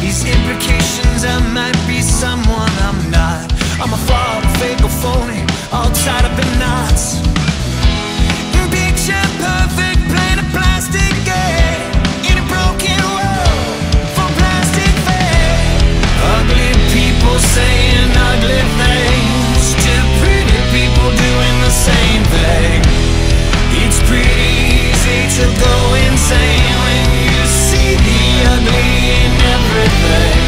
These implications, I might be someone I'm not. I'm a fraud, a fake, a phony, all tied up in knots. Picture perfect, plate of plastic, yeah, in a broken world from plastic fare. Ugly people saying ugly things to pretty people doing the same thing. It's pretty easy to go insane when you see the ugly in everything.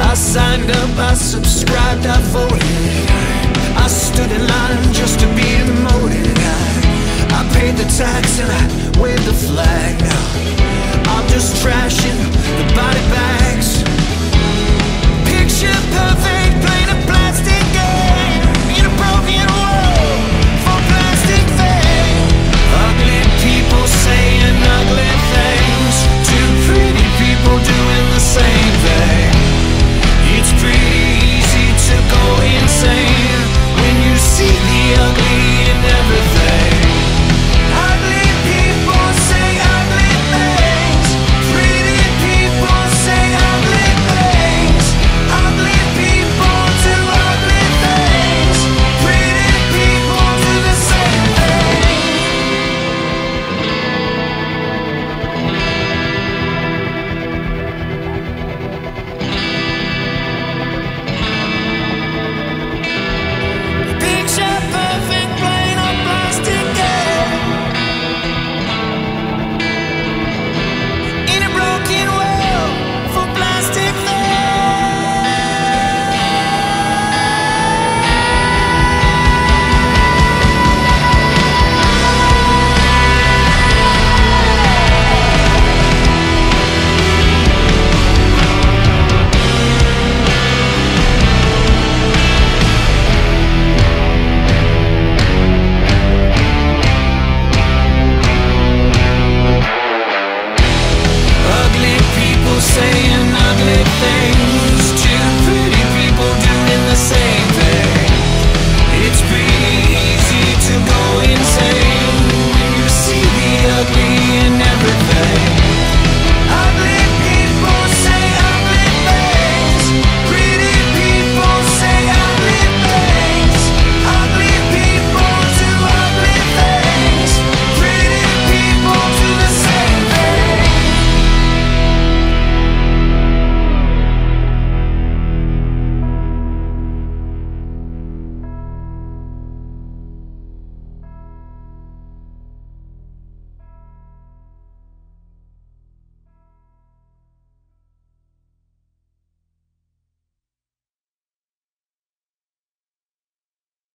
I signed up, I subscribed, I voted, I stood in line just to be demoted. I paid the tax and I waved the flag. Now I'm just trashing the body bag.